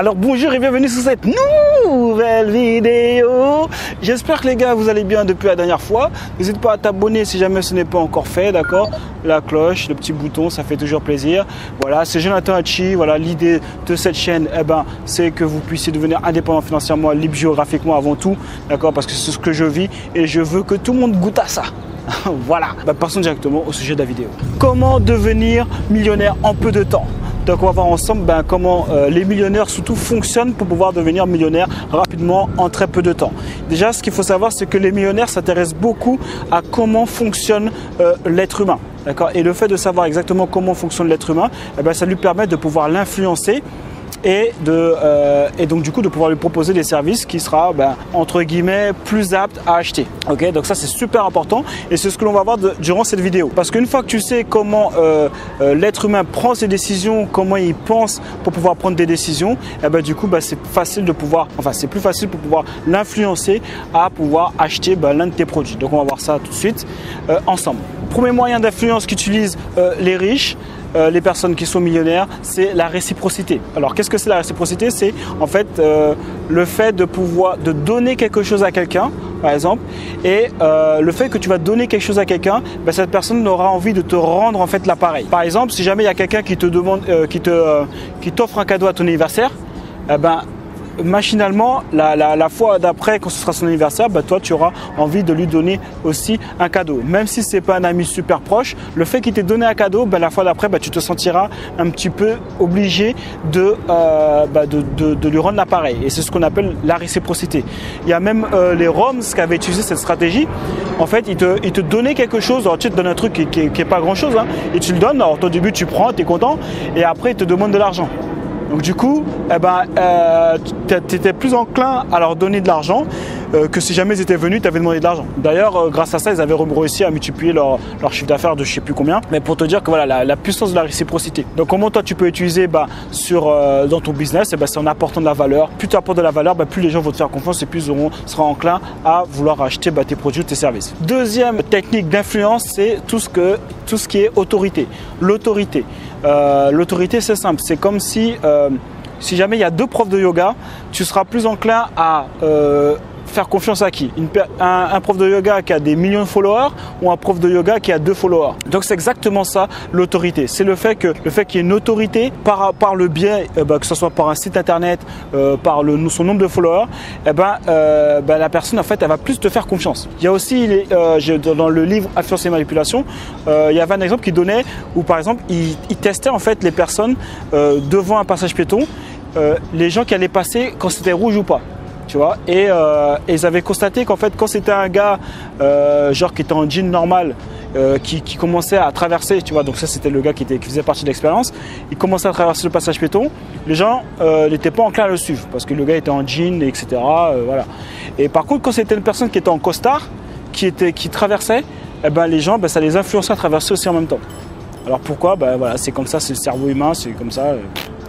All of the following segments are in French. Alors bonjour et bienvenue sur cette nouvelle vidéo. J'espère que les gars vous allez bien depuis la dernière fois. N'hésite pas à t'abonner si jamais ce n'est pas encore fait, d'accord? La cloche, le petit bouton, ça fait toujours plaisir. Voilà, c'est Jonathan Hatchi. Voilà, l'idée de cette chaîne, eh ben, c'est que vous puissiez devenir indépendant financièrement, libre géographiquement avant tout, d'accord? Parce que c'est ce que je vis et je veux que tout le monde goûte à ça. Voilà, bah, passons directement au sujet de la vidéo. Comment devenir millionnaire en peu de temps? Donc on va voir ensemble ben, comment les millionnaires surtout fonctionnent pour pouvoir devenir millionnaire rapidement en très peu de temps. Déjà, ce qu'il faut savoir, c'est que les millionnaires s'intéressent beaucoup à comment fonctionne l'être humain. Et le fait de savoir exactement comment fonctionne l'être humain, eh ben, ça lui permet de pouvoir l'influencer et donc du coup de pouvoir lui proposer des services qui sera ben, entre guillemets plus apte à acheter. Ok, donc ça c'est super important et c'est ce que l'on va voir durant cette vidéo, parce qu'une fois que tu sais comment l'être humain prend ses décisions, comment il pense pour pouvoir prendre des décisions, et ben, du coup ben, c'est facile de pouvoir, enfin c'est plus facile pour pouvoir l'influencer à pouvoir acheter ben, l'un de tes produits. Donc on va voir ça tout de suite ensemble. Premier moyen d'influence qu'utilisent les riches, les personnes qui sont millionnaires, c'est la réciprocité. Alors qu'est-ce que c'est la réciprocité? C'est en fait le fait de pouvoir donner quelque chose à quelqu'un, par exemple, et le fait que tu vas donner quelque chose à quelqu'un, ben, cette personne aura envie de te rendre en fait l'appareil. Par exemple, si jamais il y a quelqu'un qui te demande, qui t'offre un cadeau à ton anniversaire, eh ben, machinalement, la fois d'après, quand ce sera son anniversaire, bah, toi, tu auras envie de lui donner aussi un cadeau. Même si ce n'est pas un ami super proche, le fait qu'il t'ait donné un cadeau, bah, la fois d'après, bah, tu te sentiras un petit peu obligé de lui rendre l'appareil. Et c'est ce qu'on appelle la réciprocité. Il y a même les Roms qui avaient utilisé cette stratégie. En fait, ils te donnaient quelque chose. Alors, tu te donnes un truc qui n'est pas grand-chose, hein, et tu le donnes. Alors, au début, tu prends, tu es content, et après, ils te demandent de l'argent. Donc du coup, eh ben, tu étais plus enclin à leur donner de l'argent que si jamais ils étaient venus, tu avais demandé de l'argent. D'ailleurs, grâce à ça, ils avaient réussi à multiplier leur chiffre d'affaires de je ne sais plus combien. Mais pour te dire que voilà, la puissance de la réciprocité. Donc comment toi, tu peux utiliser bah, dans ton business, eh ben, c'est en apportant de la valeur. Plus tu apportes de la valeur, bah, plus les gens vont te faire confiance et plus ils seront enclins à vouloir acheter bah, tes produits ou tes services. Deuxième technique d'influence, c'est tout ce qui est autorité. L'autorité. L'autorité, c'est simple. C'est comme si jamais il y a deux profs de yoga, tu seras plus enclin à faire confiance à qui? Un prof de yoga qui a des millions de followers ou un prof de yoga qui a 2 followers? Donc c'est exactement ça, l'autorité. C'est le fait qu'il y ait une autorité par le biais, que ce soit par un site internet, par son nombre de followers, eh ben, la personne en fait elle va plus te faire confiance. Il y a aussi dans le livre Influence et Manipulation, il y avait un exemple qui donnait où par exemple il testait en fait les personnes devant un passage piéton, les gens qui allaient passer quand c'était rouge ou pas. Tu vois, et ils avaient constaté qu'en fait quand c'était un gars genre qui était en jean normal qui commençait à traverser, tu vois, donc ça c'était le gars qui faisait partie de l'expérience, il commençait à traverser le passage piéton, les gens n'étaient pas enclins à le suivre parce que le gars était en jean, etc. Voilà. Et par contre quand c'était une personne qui était en costard, qui traversait, eh ben, les gens ben, ça les influençait à traverser aussi en même temps. Alors pourquoi? Ben, voilà, c'est comme ça, c'est le cerveau humain, c'est comme ça.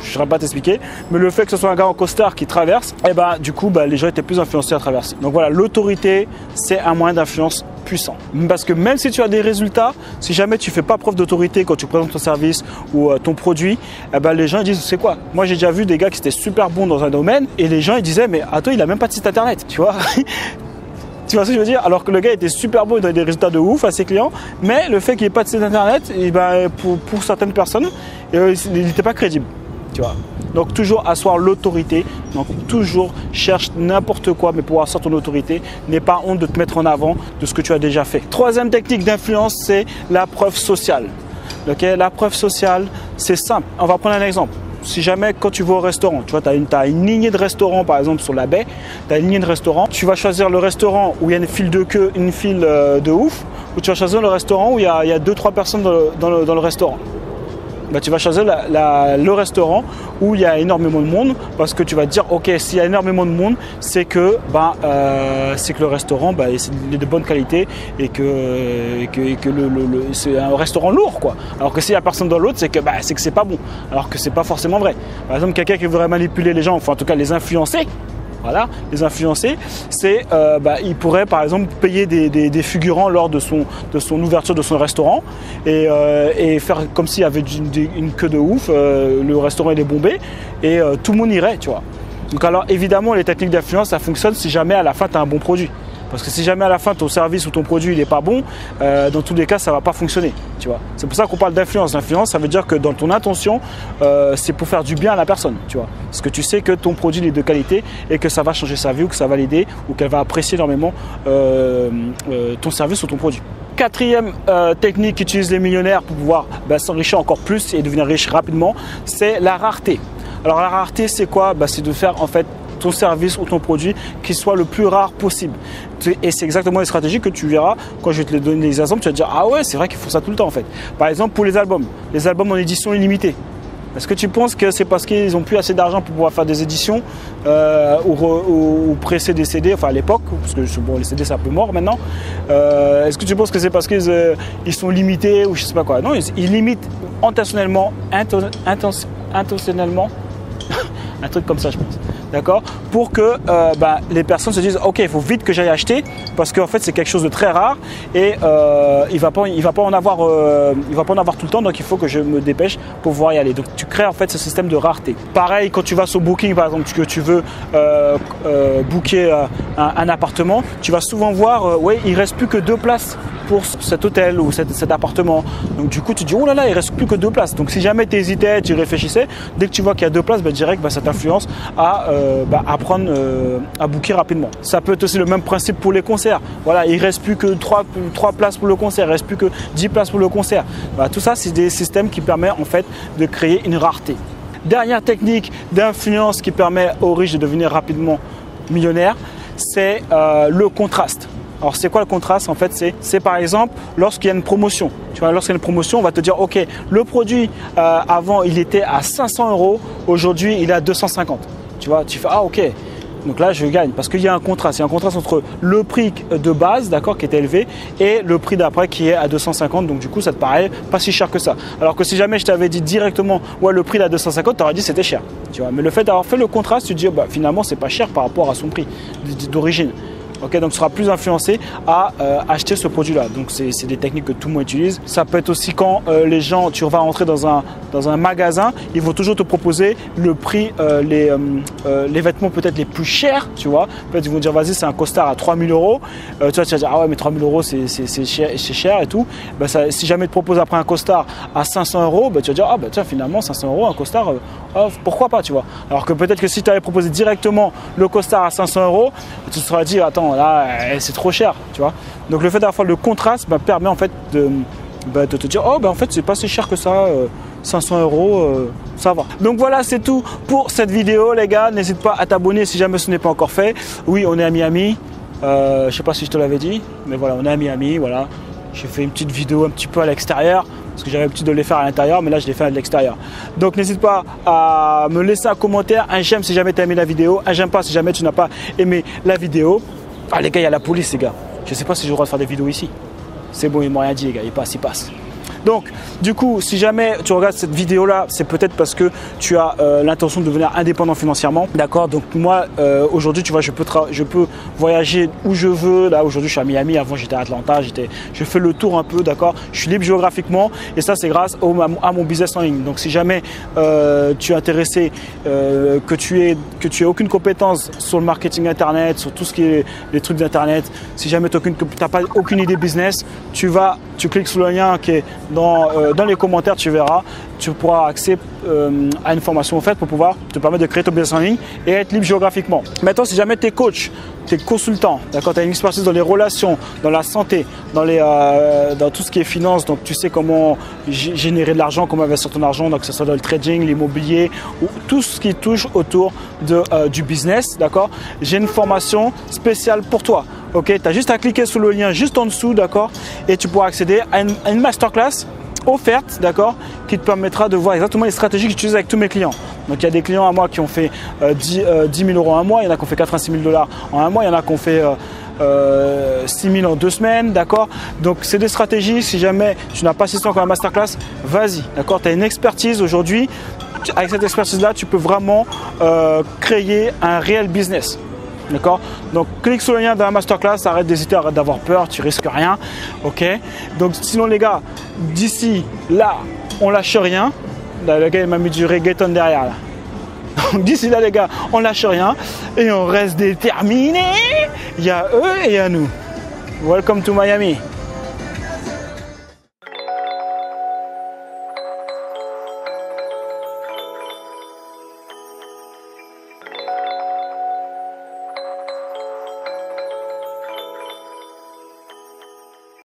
Je ne saurais pas t'expliquer, mais le fait que ce soit un gars en costard qui traverse, eh ben, du coup, ben, les gens étaient plus influencés à traverser. Donc voilà, l'autorité, c'est un moyen d'influence puissant. Parce que même si tu as des résultats, si jamais tu ne fais pas preuve d'autorité quand tu présentes ton service ou ton produit, eh ben, les gens disent, c'est quoi? Moi, j'ai déjà vu des gars qui étaient super bons dans un domaine et les gens ils disaient, mais attends, il n'a même pas de site internet, tu vois. Tu vois ce que je veux dire? Alors que le gars était super beau, il donnait des résultats de ouf à ses clients, mais le fait qu'il n'y ait pas de site internet, eh ben, pour certaines personnes, il n'était pas crédible. Tu vois. Donc toujours asseoir l'autorité, donc toujours cherche n'importe quoi mais pour asseoir ton autorité, n'aie pas honte de te mettre en avant de ce que tu as déjà fait. Troisième technique d'influence, c'est la preuve sociale. Okay, la preuve sociale, c'est simple. On va prendre un exemple. Si jamais quand tu vas au restaurant, tu vois, tu as une lignée de restaurants par exemple sur la baie, tu as une lignée de restaurants, tu vas choisir le restaurant où il y a une file de queue, une file de ouf, ou tu vas choisir le restaurant où il y a 2-3 personnes dans le restaurant. Bah, tu vas choisir le restaurant où il y a énormément de monde parce que tu vas te dire ok, s'il y a énormément de monde, c'est que, bah, que le restaurant bah, est de bonne qualité et que c'est un restaurant lourd quoi. Alors que s'il n'y a personne dans l'autre, c'est que bah, c'est pas bon, alors que c'est pas forcément vrai. Par exemple, quelqu'un qui voudrait manipuler les gens, enfin en tout cas les influencer, voilà, les influencer, c'est il pourrait par exemple payer des figurants lors de son ouverture de son restaurant et faire comme s'il y avait une queue de ouf, le restaurant il est bombé et tout le monde irait, tu vois. Donc alors évidemment les techniques d'influence ça fonctionne si jamais à la fin tu as un bon produit. Parce que si jamais à la fin ton service ou ton produit il est pas bon, dans tous les cas ça va pas fonctionner, tu vois. C'est pour ça qu'on parle d'influence. L'influence ça veut dire que dans ton intention, c'est pour faire du bien à la personne, tu vois. Parce que tu sais que ton produit est de qualité et que ça va changer sa vie ou que ça va l'aider ou qu'elle va apprécier énormément ton service ou ton produit. Quatrième technique qu'utilisent les millionnaires pour pouvoir s'enrichir encore plus et devenir riche rapidement, c'est la rareté. Alors la rareté c'est quoi? C'est de faire en fait ton service ou ton produit qui soit le plus rare possible. Et c'est exactement les stratégies que tu verras quand je vais te donner des exemples, tu vas te dire ah ouais c'est vrai qu'ils font ça tout le temps en fait. Par exemple pour les albums en édition illimitée. Est-ce que tu penses que c'est parce qu'ils n'ont plus assez d'argent pour pouvoir faire des éditions ou presser des CD, enfin à l'époque, parce que bon, les CD c'est un peu mort maintenant. Est-ce que tu penses que c'est parce qu'ils sont limités ou je sais pas quoi? Non, ils limitent intentionnellement un truc comme ça je pense. D'accord, pour que les personnes se disent ok il faut vite que j'aille acheter parce qu'en fait c'est quelque chose de très rare et il va pas en avoir tout le temps, donc il faut que je me dépêche pour pouvoir y aller. Donc tu crées en fait ce système de rareté. Pareil quand tu vas sur Booking par exemple, que tu veux booker un appartement, tu vas souvent voir il reste plus que 2 places pour cet hôtel ou cet appartement. Donc du coup tu dis oh là là il reste plus que 2 places. Donc si jamais tu hésitais, tu réfléchissais, dès que tu vois qu'il y a 2 places, direct ça t'influence à booker rapidement. Ça peut être aussi le même principe pour les concerts. Voilà, il reste plus que 3 places pour le concert, il reste plus que 10 places pour le concert. Tout ça, c'est des systèmes qui permettent en fait de créer une rareté. Dernière technique d'influence qui permet aux riches de devenir rapidement millionnaires, c'est le contraste. Alors c'est quoi le contraste? En fait c'est par exemple lorsqu'il y a une promotion. Tu vois, lorsqu'il y a une promotion, on va te dire ok, le produit avant il était à 500 €, aujourd'hui il est à 250. Tu vois, tu fais ah ok. Donc là je gagne parce qu'il y a un contraste. Il y a un contraste entre le prix de base, d'accord, qui est élevé et le prix d'après qui est à 250. Donc du coup ça te paraît pas si cher que ça. Alors que si jamais je t'avais dit directement ouais le prix est à 250, tu aurais dit c'était cher. Tu vois, mais le fait d'avoir fait le contraste, tu te dis finalement c'est pas cher par rapport à son prix d'origine. Okay, donc tu seras plus influencé à acheter ce produit-là. Donc c'est des techniques que tout le monde utilise. Ça peut être aussi quand tu vas rentrer dans un magasin, ils vont toujours te proposer le prix, les vêtements peut-être les plus chers, tu vois. Peut-être ils vont dire vas-y c'est un costard à 3000 €. Tu vas dire ah ouais mais 3000 € c'est cher et tout. Si jamais ils te proposent après un costard à 500 €, tu vas dire ah tiens finalement 500 € un costard, pourquoi pas, tu vois. Alors que peut-être que si tu avais proposé directement le costard à 500 €, tu te seras dit attends là c'est trop cher, tu vois. Donc le fait d'avoir le contraste permet en fait de te dire en fait c'est pas si cher que ça, 500 €, ça va. Donc voilà, c'est tout pour cette vidéo les gars. N'hésite pas à t'abonner si jamais ce n'est pas encore fait. Oui, on est à Miami, je sais pas si je te l'avais dit, mais voilà, on est à Miami. Voilà, j'ai fait une petite vidéo un petit peu à l'extérieur parce que j'avais l'habitude de les faire à l'intérieur, mais là je les fais à l'extérieur. Donc n'hésite pas à me laisser un commentaire, un j'aime si jamais tu as aimé la vidéo, un j'aime pas si jamais tu n'as pas aimé la vidéo. Ah les gars, il y a la police les gars. Je sais pas si j'ai le droit de faire des vidéos ici. C'est bon, ils m'ont rien dit les gars, ils passent, ils passent. Donc du coup, si jamais tu regardes cette vidéo là, c'est peut-être parce que tu as l'intention de devenir indépendant financièrement. D'accord, donc moi aujourd'hui, tu vois, je peux voyager où je veux. Là aujourd'hui je suis à Miami, avant j'étais à Atlanta, je fais le tour un peu, d'accord. Je suis libre géographiquement et ça c'est grâce à mon business en ligne. Donc si jamais tu es intéressé, que tu aies aucune compétence sur le marketing internet, sur tout ce qui est les trucs d'internet, si jamais tu n'as pas aucune idée business, tu cliques sur le lien qui est dans les commentaires, tu verras, tu pourras accéder à une formation offerte pour pouvoir te permettre de créer ton business en ligne et être libre géographiquement. Maintenant, si jamais tu es coach, tu es consultant, d'accord, tu as une expertise dans les relations, dans la santé, dans tout ce qui est finance, donc tu sais comment générer de l'argent, comment investir ton argent, donc que ce soit dans le trading, l'immobilier ou tout ce qui touche autour du business, d'accord, j'ai une formation spéciale pour toi. Ok, tu as juste à cliquer sur le lien juste en dessous, d'accord, et tu pourras accéder à une masterclass offerte, d'accord, qui te permettra de voir exactement les stratégies que j'utilise avec tous mes clients. Donc il y a des clients à moi qui ont fait 10 000 € en un mois, il y en a qui ont fait 86 000 $ en un mois, il y en a qui ont fait 6 000 en 2 semaines, d'accord. Donc c'est des stratégies, si jamais tu n'as pas assisté encore à la masterclass, vas-y, d'accord, tu as une expertise aujourd'hui, avec cette expertise là tu peux vraiment créer un réel business. D'accord? Donc clique sur le lien dans la masterclass, arrête d'hésiter, arrête d'avoir peur, tu risques rien. Ok? Donc sinon les gars, d'ici là, on lâche rien. Là, le gars il m'a mis du reggaeton derrière là. D'ici là les gars, on lâche rien et on reste déterminé. Il y a eux et il y a nous. Welcome to Miami.